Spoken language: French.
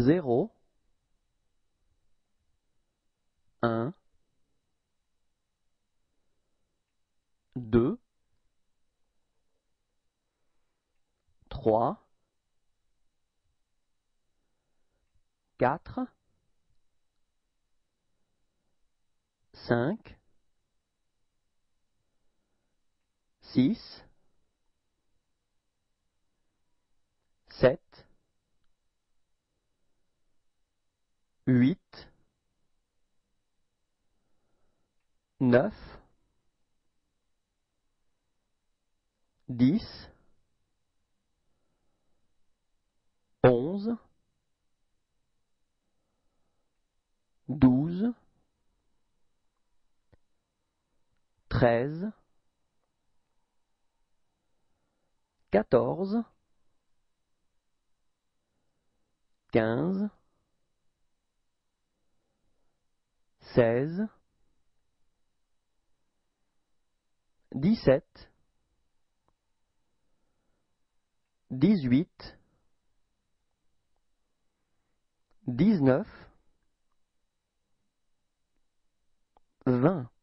0, 1, 2, 3, 4, 5, 6, 7, 8, 9, 10, 11, 12, 13, 14, 15, 16, 17, 18, 19, 20.